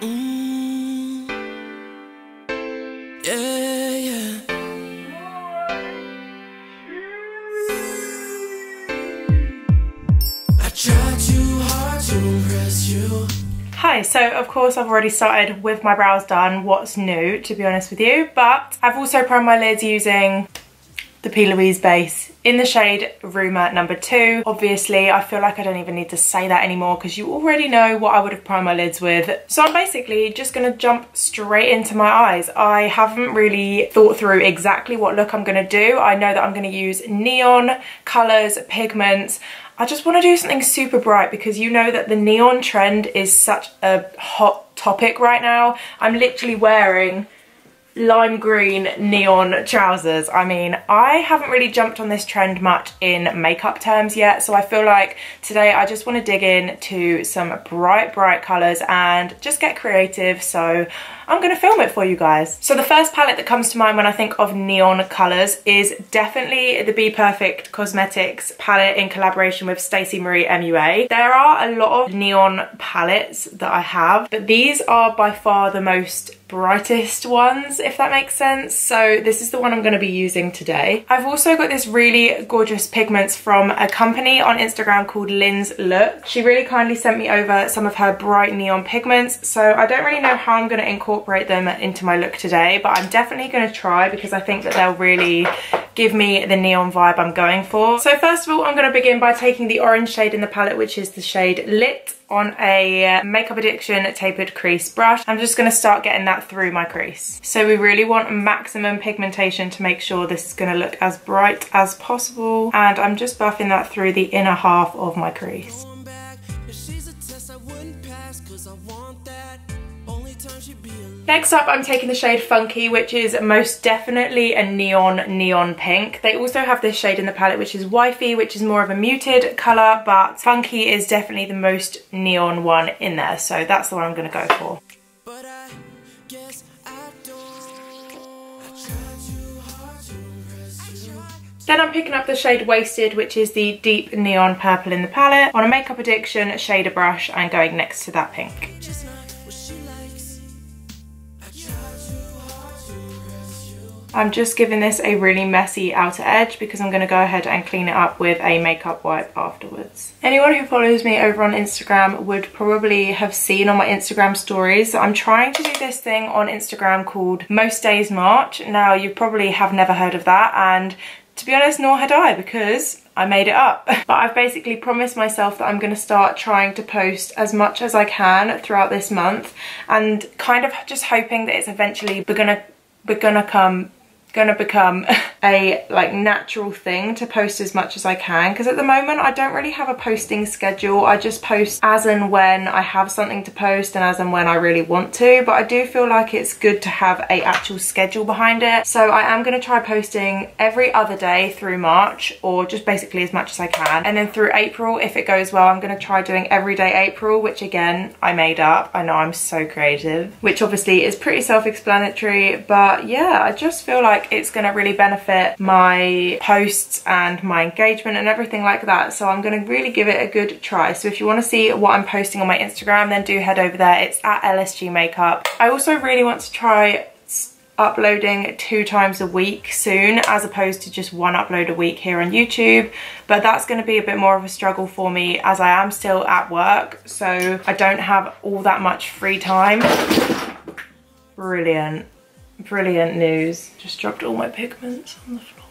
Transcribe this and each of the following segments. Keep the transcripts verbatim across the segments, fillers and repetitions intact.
Mm. Yeah, yeah. I try too hard to impress you. Hi, so of course I've already started with my brows done, what's new to be honest with you, but I've also primed my lids using the P. Louise base in the shade Rumour Number two. Obviously, I feel like I don't even need to say that anymore because you already know what I would have primed my lids with. So I'm basically just going to jump straight into my eyes. I haven't really thought through exactly what look I'm going to do. I know that I'm going to use neon colours, pigments. I just want to do something super bright because you know that the neon trend is such a hot topic right now. I'm literally wearing lime green neon trousers. I mean, I haven't really jumped on this trend much in makeup terms yet, so I feel like today I just want to dig in to some bright bright colors and just get creative, so I'm gonna film it for you guys. So the first palette that comes to mind when I think of neon colors is definitely the Be Perfect Cosmetics palette in collaboration with Stacey Marie M U A. There are a lot of neon palettes that I have, but these are by far the most brightest ones, if that makes sense. So this is the one I'm going to be using today. I've also got this really gorgeous pigments from a company on Instagram called Lynn's Looks. She really kindly sent me over some of her bright neon pigments, so I don't really know how I'm going to incorporate them into my look today, but I'm definitely going to try because I think that they'll really give me the neon vibe I'm going for. So first of all, I'm going to begin by taking the orange shade in the palette, which is the shade Lit, on a Makeup Addiction tapered crease brush. I'm just gonna start getting that through my crease. So we really want maximum pigmentation to make sure this is gonna look as bright as possible. And I'm just buffing that through the inner half of my crease. Next up, I'm taking the shade Funky, which is most definitely a neon, neon pink. They also have this shade in the palette, which is Wifey, which is more of a muted colour, but Funky is definitely the most neon one in there, so that's the one I'm going to go for. But I guess I Then I'm picking up the shade Wasted, which is the deep neon purple in the palette, on a Makeup Addiction shader brush and going next to that pink. I'm just giving this a really messy outer edge because I'm going to go ahead and clean it up with a makeup wipe afterwards. Anyone who follows me over on Instagram would probably have seen on my Instagram stories that I'm trying to do this thing on Instagram called Most Days March. Now, you probably have never heard of that, and to be honest, nor had I, because I made it up. But I've basically promised myself that I'm going to start trying to post as much as I can throughout this month and kind of just hoping that it's eventually we're gonna, we're gonna come gonna become a like natural thing to post as much as I can, because at the moment I don't really have a posting schedule. I just post as and when I have something to post and as and when I really want to, but I do feel like it's good to have a actual schedule behind it. So I am going to try posting every other day through March, or just basically as much as I can, and then through April, if it goes well, I'm going to try doing everyday April, which again I made up. I know, I'm so creative, which obviously is pretty self-explanatory, but yeah, I just feel like it's going to really benefit my posts and my engagement and everything like that, so I'm going to really give it a good try. So if you want to see what I'm posting on my Instagram, then do head over there. It's at L S G makeup. I also really want to try uploading two times a week soon, as opposed to just one upload a week here on YouTube, but that's going to be a bit more of a struggle for me as I am still at work, so I don't have all that much free time. Brilliant. Brilliant news. Just dropped all my pigments on the floor.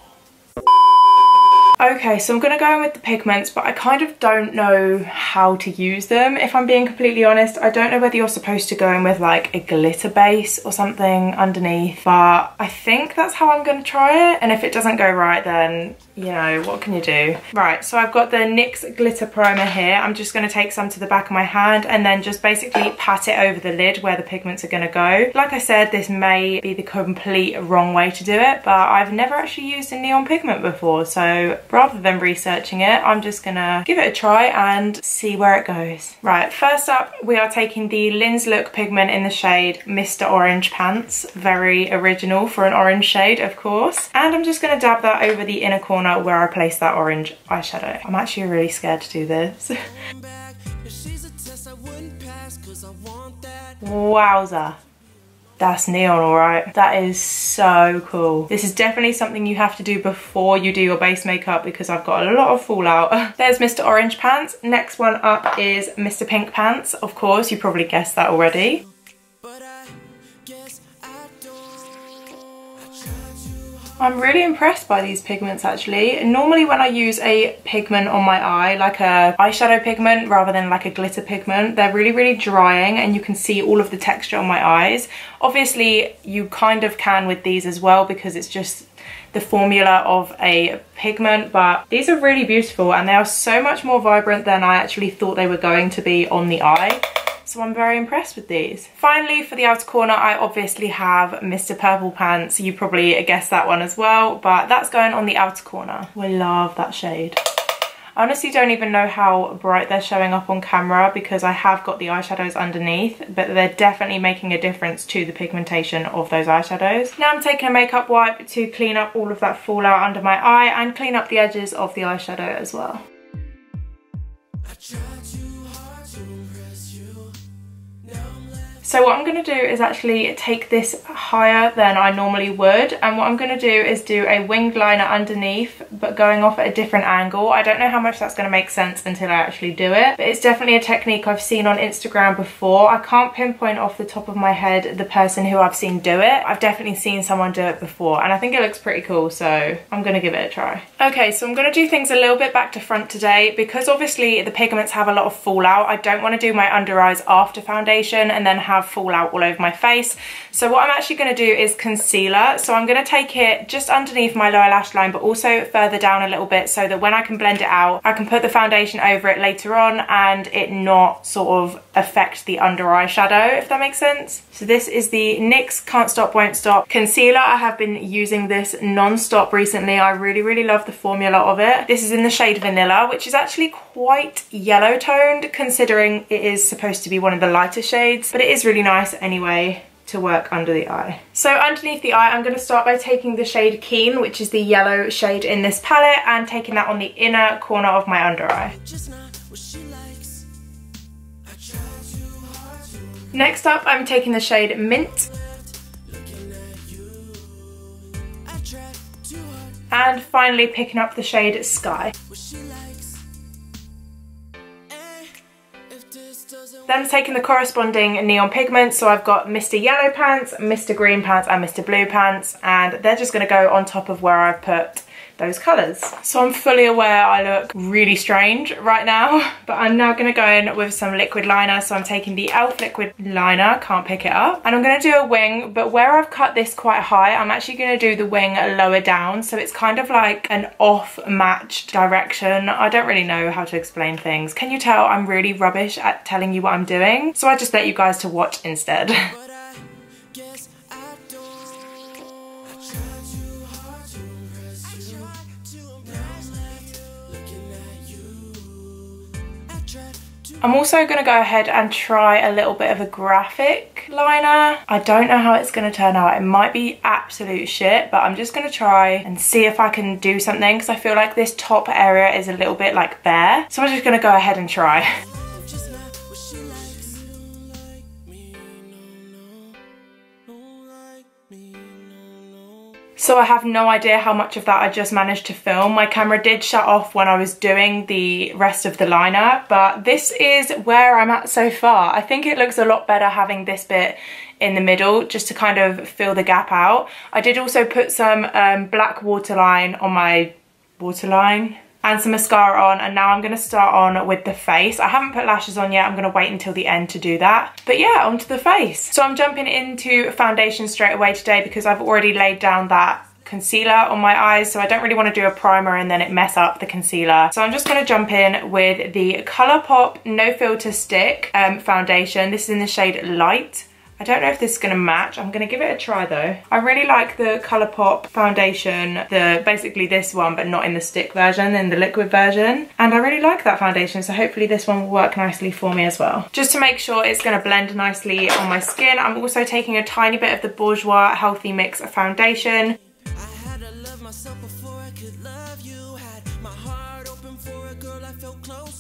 Okay, so I'm going to go in with the pigments, but I kind of don't know how to use them, if I'm being completely honest. I don't know whether you're supposed to go in with like a glitter base or something underneath, but I think that's how I'm going to try it. And if it doesn't go right, then, you know, what can you do? Right, so I've got the NYX Glitter Primer here. I'm just going to take some to the back of my hand and then just basically pat it over the lid where the pigments are going to go. Like I said, this may be the complete wrong way to do it, but I've never actually used a neon pigment before, so rather than researching it, I'm just gonna give it a try and see where it goes. Right, first up, we are taking the Lynn's Look pigment in the shade Mister Orange Pants. Very original for an orange shade, of course. And I'm just gonna dab that over the inner corner where I placed that orange eyeshadow. I'm actually really scared to do this. Wowza. That's neon, all right. That is so cool. This is definitely something you have to do before you do your base makeup because I've got a lot of fallout. There's Mister Orange Pants. Next one up is Mister Pink Pants. Of course, you probably guessed that already. I'm really impressed by these pigments actually. Normally when I use a pigment on my eye, like a eyeshadow pigment rather than like a glitter pigment, they're really, really drying and you can see all of the texture on my eyes. Obviously you kind of can with these as well because it's just the formula of a pigment, but these are really beautiful and they are so much more vibrant than I actually thought they were going to be on the eye. So I'm very impressed with these. Finally, for the outer corner, I obviously have Mister Purple Pants. You probably guessed that one as well, but that's going on the outer corner. We love that shade. I honestly don't even know how bright they're showing up on camera because I have got the eyeshadows underneath, but they're definitely making a difference to the pigmentation of those eyeshadows. Now I'm taking a makeup wipe to clean up all of that fallout under my eye and clean up the edges of the eyeshadow as well. So what I'm going to do is actually take this higher than I normally would, and what I'm going to do is do a winged liner underneath but going off at a different angle. I don't know how much that's going to make sense until I actually do it, but it's definitely a technique I've seen on Instagram before. I can't pinpoint off the top of my head the person who I've seen do it. I've definitely seen someone do it before and I think it looks pretty cool, so I'm going to give it a try. Okay, so I'm going to do things a little bit back to front today because obviously the pigments have a lot of fallout. I don't want to do my under eyes after foundation and then have fallout all over my face. So what I'm actually going to do is concealer. So I'm going to take it just underneath my lower lash line but also further down a little bit so that when I can blend it out I can put the foundation over it later on and it not sort of affect the under eye shadow, if that makes sense. So this is the NYX Can't Stop Won't Stop concealer. I have been using this non-stop recently. I really really love the formula of it. This is in the shade Vanilla, which is actually quite yellow toned considering it is supposed to be one of the lighter shades, but it is really really nice anyway to work under the eye. So underneath the eye I'm going to start by taking the shade Keen, which is the yellow shade in this palette, and taking that on the inner corner of my under eye. Next up I'm taking the shade Mint. And finally picking up the shade Sky. Then I'm taking the corresponding neon pigments, so I've got Mister Yellow Pants, Mister Green Pants and Mister Blue Pants, and they're just going to go on top of where I've put those colours. So I'm fully aware I look really strange right now, but I'm now going to go in with some liquid liner, so I'm taking the e l f liquid liner, can't pick it up, and I'm going to do a wing, but where I've cut this quite high I'm actually going to do the wing lower down, so it's kind of like an off match direction. I don't really know how to explain things. Can you tell I'm really rubbish at telling you what I'm doing? So I just let you guys to watch instead. I'm also going to go ahead and try a little bit of a graphic liner. I don't know how it's going to turn out. It might be absolute shit, but I'm just going to try and see if I can do something because I feel like this top area is a little bit like bare. So I'm just going to go ahead and try. So I have no idea how much of that I just managed to film. My camera did shut off when I was doing the rest of the liner, but this is where I'm at so far. I think it looks a lot better having this bit in the middle just to kind of fill the gap out. I did also put some um, black waterline on my waterline and some mascara on, and now I'm going to start on with the face. I haven't put lashes on yet, I'm going to wait until the end to do that. But yeah, onto the face. So I'm jumping into foundation straight away today because I've already laid down that concealer on my eyes, so I don't really want to do a primer and then it mess up the concealer. So I'm just going to jump in with the ColourPop No Filter Stick um, foundation. This is in the shade Light. I don't know if this is going to match. I'm going to give it a try though. I really like the ColourPop foundation, the basically this one, but not in the stick version, in the liquid version. And I really like that foundation, so hopefully this one will work nicely for me as well. Just to make sure it's going to blend nicely on my skin, I'm also taking a tiny bit of the Bourjois Healthy Mix foundation.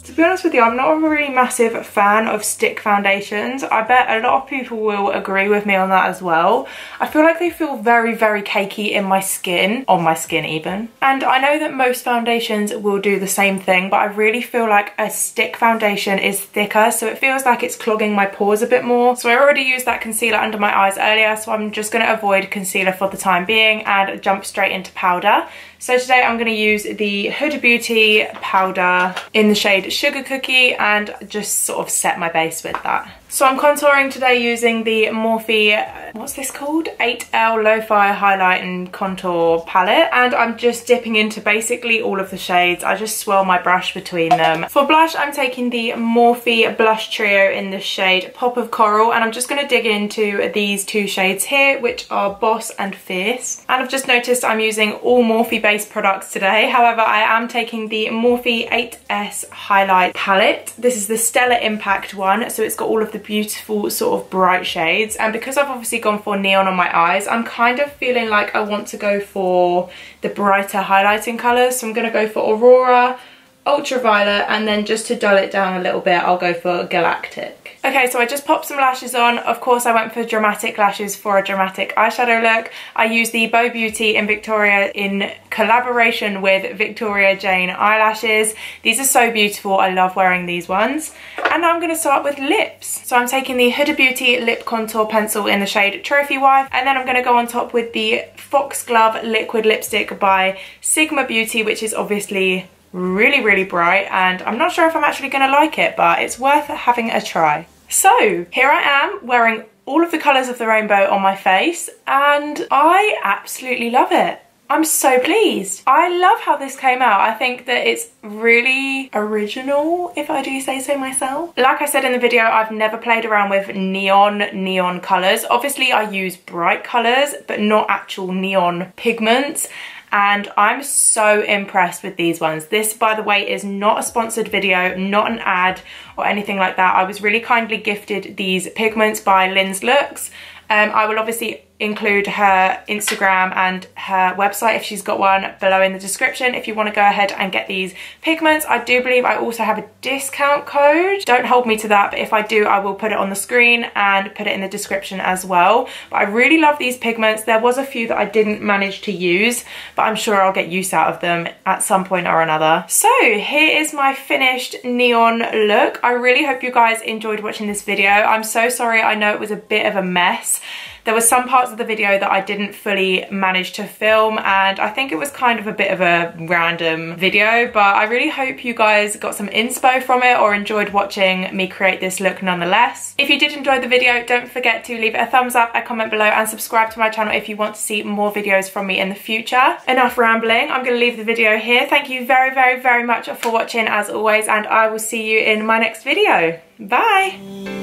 To be honest with you, I'm not a really massive fan of stick foundations. I bet a lot of people will agree with me on that as well. I feel like they feel very, very cakey in my skin, on my skin even. And I know that most foundations will do the same thing, but I really feel like a stick foundation is thicker, so it feels like it's clogging my pores a bit more. So I already used that concealer under my eyes earlier, so I'm just going to avoid concealer for the time being and jump straight into powder. So today I'm going to use the Huda Beauty powder in the shade Sugar Cookie and just sort of set my base with that. So I'm contouring today using the Morphe, what's this called? eight L Lo-Fi Highlight and Contour Palette. And I'm just dipping into basically all of the shades. I just swirl my brush between them. For blush, I'm taking the Morphe Blush Trio in the shade Pop of Coral. And I'm just going to dig into these two shades here, which are Boss and Fierce. And I've just noticed I'm using all Morphe based products today. However, I am taking the Morphe eight S Highlight Palette. This is the Stellar Impact one. So it's got all of the beautiful sort of bright shades, and because I've obviously gone for neon on my eyes, I'm kind of feeling like I want to go for the brighter highlighting colours, so I'm going to go for Aurora, Ultraviolet, and then just to dull it down a little bit I'll go for Galactic. Okay, so I just popped some lashes on. Of course I went for dramatic lashes for a dramatic eyeshadow look. I used the Bow Beauty in Victoria in collaboration with Victoria Jane eyelashes. These are so beautiful, I love wearing these ones. And now I'm going to start with lips. So I'm taking the Huda Beauty Lip Contour Pencil in the shade Trophy Wife, and then I'm going to go on top with the Foxglove Liquid Lipstick by Sigma Beauty, which is obviously really, really bright, and I'm not sure if I'm actually going to like it, but it's worth having a try. So here I am wearing all of the colours of the rainbow on my face, and I absolutely love it. I'm so pleased. I love how this came out. I think that it's really original, if I do say so myself. Like I said in the video, I've never played around with neon, neon colours. Obviously I use bright colours, but not actual neon pigments. And I'm so impressed with these ones. This, by the way, is not a sponsored video, not an ad or anything like that. I was really kindly gifted these pigments by Lynn's Looks. Um, I will obviously include her Instagram and her website if she's got one below in the description if you want to go ahead and get these pigments. I do believe I also have a discount code. Don't hold me to that, but if I do, I will put it on the screen and put it in the description as well. But I really love these pigments. There was a few that I didn't manage to use, but I'm sure I'll get use out of them at some point or another. So here is my finished neon look. I really hope you guys enjoyed watching this video. I'm so sorry, I know it was a bit of a mess. There were some parts of the video that I didn't fully manage to film, and I think it was kind of a bit of a random video, but I really hope you guys got some inspo from it or enjoyed watching me create this look nonetheless. If you did enjoy the video, don't forget to leave it a thumbs up, a comment below, and subscribe to my channel if you want to see more videos from me in the future. Enough rambling, I'm going to leave the video here. Thank you very, very, very much for watching as always, and I will see you in my next video. Bye!